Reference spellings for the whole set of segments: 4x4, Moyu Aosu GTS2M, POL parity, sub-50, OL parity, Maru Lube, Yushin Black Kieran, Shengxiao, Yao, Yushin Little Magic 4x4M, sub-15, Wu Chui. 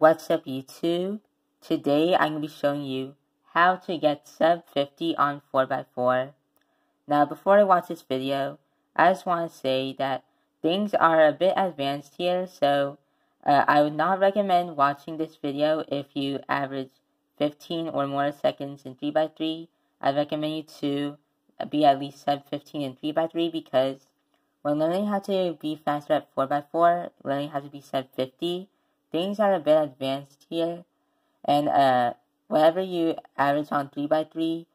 What's up YouTube? Today I'm going to be showing you how to get sub 50 on 4x4. Now before I watch this video, I just want to say that things are a bit advanced here, so I would not recommend watching this video if you average 15 or more seconds in 3x3. I recommend you to be at least sub 15 in 3x3 because when learning how to be faster at 4x4, learning how to be sub 50, things are a bit advanced here, and whatever you average on 3x3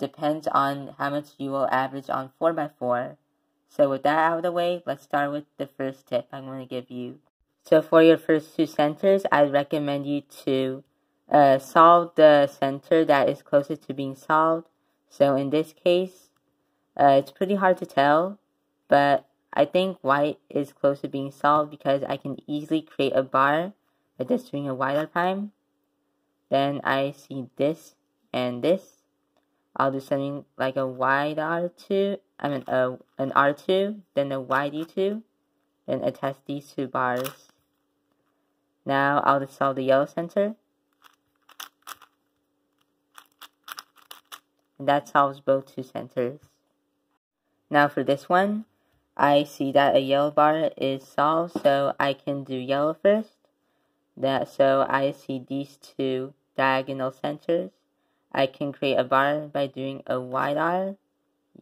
depends on how much you will average on 4x4. So with that out of the way, let's start with the first tip I'm going to give you. So for your first two centers, I recommend you to solve the center that is closest to being solved. So in this case, it's pretty hard to tell, but I think white is close to being solved because I can easily create a bar by just doing a white at a time. Then I see this and this. I'll do something like a wide R2, an R2, then a wide D2, then attach these two bars. Now I'll just solve the yellow center. And that solves both two centers. Now for this one, I see that a yellow bar is solved, so I can do yellow first. So I see these two diagonal centers. I can create a bar by doing a wide R,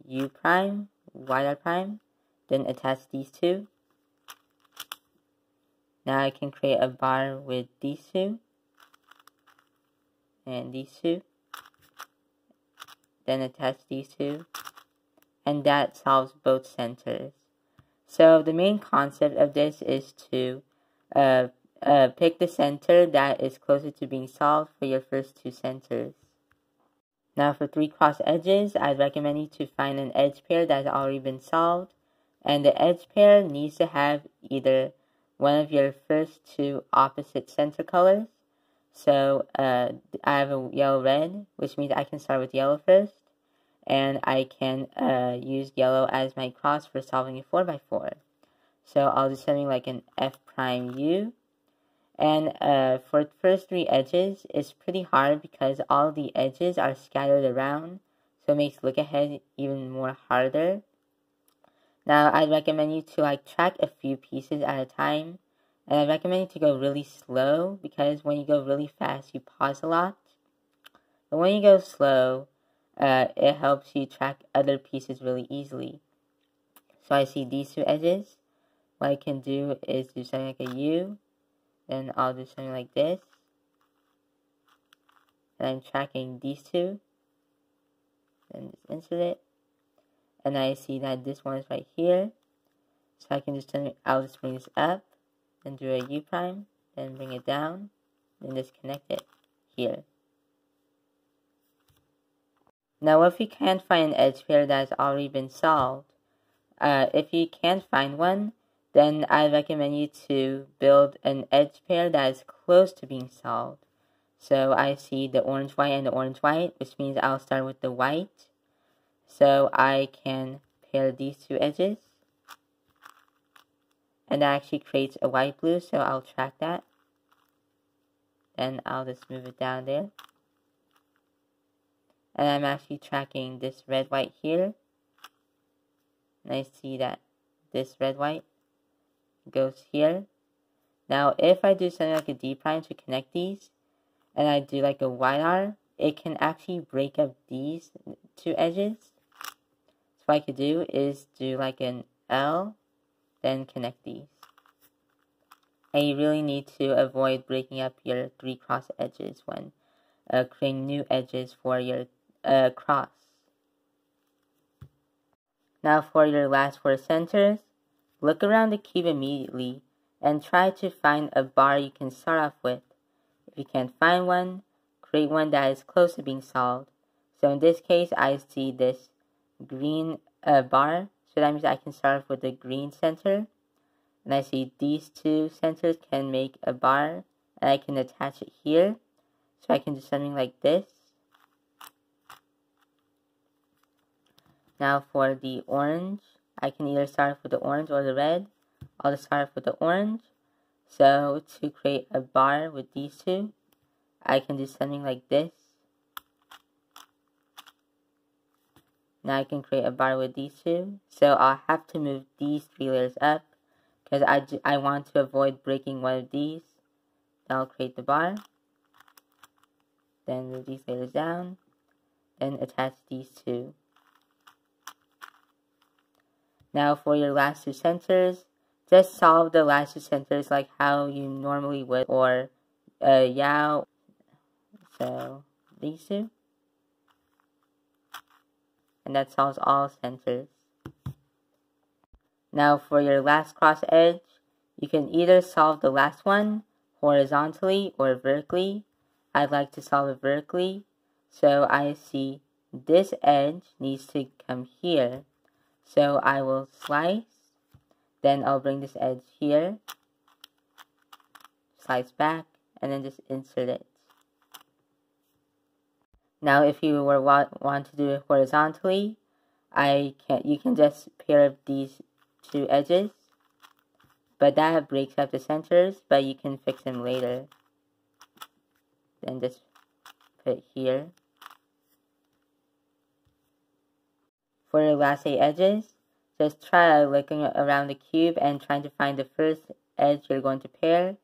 U prime, wide R prime, then attach these two. Now I can create a bar with these two, and these two, then attach these two, and that solves both centers. So the main concept of this is to pick the center that is closer to being solved for your first two centers. Now for three cross edges, I recommend you to find an edge pair that has already been solved, and the edge pair needs to have either one of your first two opposite center colors. So I have a yellow red, which means I can start with yellow first, and I can use yellow as my cross for solving a 4x4. So I'll do something like an F prime U. And for the first three edges, it's pretty hard because all the edges are scattered around, so it makes look ahead even more harder. Now I recommend you to track a few pieces at a time, and I recommend you to go really slow because when you go really fast, you pause a lot. But when you go slow, it helps you track other pieces really easily. So I see these two edges. What I can do is do something like a U. Then I'll do something like this. And I'm tracking these two. Then just insert it. And I see that this one is right here. So I can just I'll just bring this up. Then do a U prime. Then bring it down. Then just connect it here. Now if you can't find an edge pair that has already been solved, if you can't find one, then I recommend you to build an edge pair that is close to being solved. So I see the orange white and the orange white, which means I'll start with the white. So I can pair these two edges. And that actually creates a white blue, so I'll track that. Then I'll just move it down there. And I'm actually tracking this red white here. And I see that this red white goes here. Now if I do something like a D prime to connect these, and I do like a wide R, it can actually break up these two edges. So what I could do is do like an L, then connect these. And you really need to avoid breaking up your three cross edges when creating new edges for your cross. Now for your last four centers, look around the cube immediately and try to find a bar you can start off with. If you can't find one, create one that is close to being solved. So in this case, I see this green bar, so that means I can start off with the green center. And I see these two centers can make a bar, and I can attach it here. So I can do something like this. Now for the orange, I can either start off with the orange or the red. I'll just start off with the orange. So to create a bar with these two, I can do something like this. Now I can create a bar with these two. So I'll have to move these three layers up, because I want to avoid breaking one of these. I'll create the bar. Then move these layers down. Then attach these two. Now for your last two centers, just solve the last two centers like how you normally would, or Yao. So these two. And that solves all centers. Now for your last cross edge, you can either solve the last one horizontally or vertically. I'd like to solve it vertically. So I see this edge needs to come here. So I will slice. Then I'll bring this edge here. Slice back. And then just insert it. Now if you were want to do it horizontally, you can just pair up these two edges. But that breaks up the centers, but you can fix them later. Then just put here. For your last 8 edges, just try looking around the cube and trying to find the first edge you're going to pair.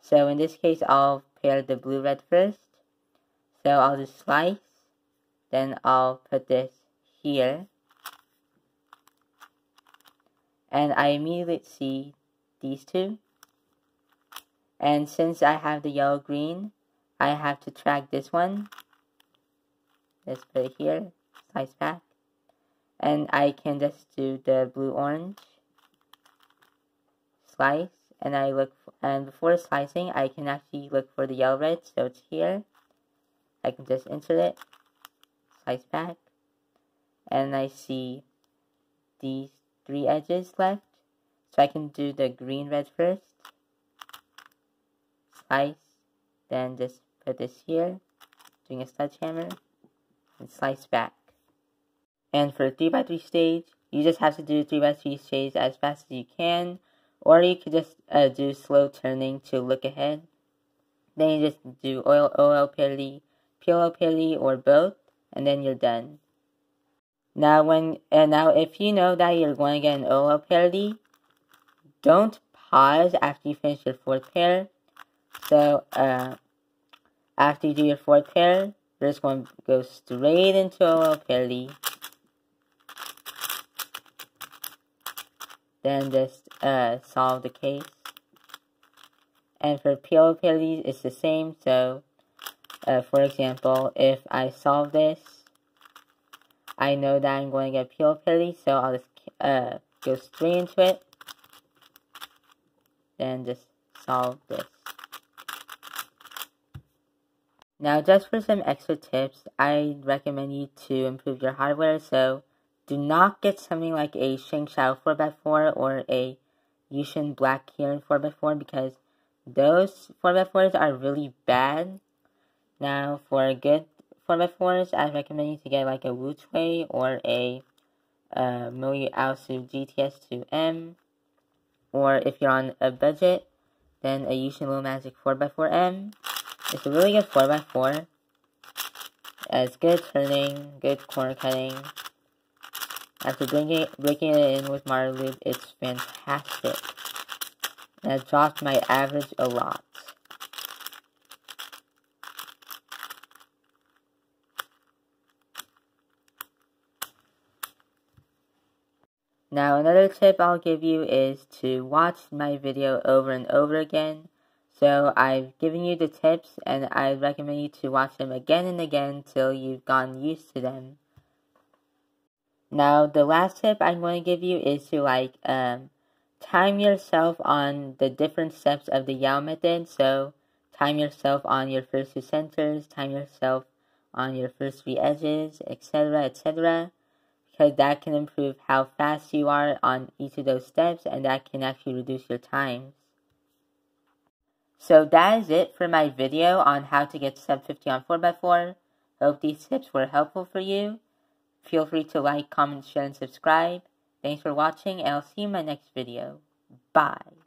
So in this case, I'll pair the blue-red first. So I'll just slice. Then I'll put this here. And I immediately see these two. And since I have the yellow-green, I have to track this one. Let's put it here. Slice back. And I can just do the blue-orange. Slice. And I look, and before slicing, I can actually look for the yellow-red. So it's here. I can just insert it. Slice back. And I see these 3 edges left. So I can do the green-red first. Slice. Then just put this here, doing a sledgehammer, and slice back. And for 3x3 stage, you just have to do 3x3 stage as fast as you can, or you could just do slow turning to look ahead. Then you just do OL parity, POL parity, or both, and then you're done. Now now if you know that you're going to get an OL parity, don't pause after you finish your 4th pair. So, after you do your 4th pair, you're just going to go straight into OL parity. Then just, solve the case. And for POL parity, it's the same. So, for example, if I solve this, I know that I'm going to get POL parity. So, I'll just, go straight into it. Then just solve this. Now, just for some extra tips, I recommend you to improve your hardware, so do not get something like a Shengxiao 4x4 or a Yushin Black Kieran 4x4, because those 4x4s are really bad. Now, for good 4x4s, I recommend you to get like a Wu Chui or a Moyu Aosu GTS2M, or if you're on a budget, then a Yushin Little Magic 4x4M. It's a really good 4x4. It's good turning, good corner cutting. After breaking it in with Maru Lube, it's fantastic. And it dropped my average a lot. Now, another tip I'll give you is to watch my video over and over again. So I've given you the tips, and I recommend you to watch them again and again till you've gotten used to them. Now the last tip I'm going to give you is to time yourself on the different steps of the Yao method. So time yourself on your first 2 centers, time yourself on your first 3 edges, etc, etc. Because that can improve how fast you are on each of those steps, and that can actually reduce your time. So that is it for my video on how to get sub 50 on 4x4. Hope these tips were helpful for you. Feel free to like, comment, share, and subscribe. Thanks for watching, and I'll see you in my next video. Bye.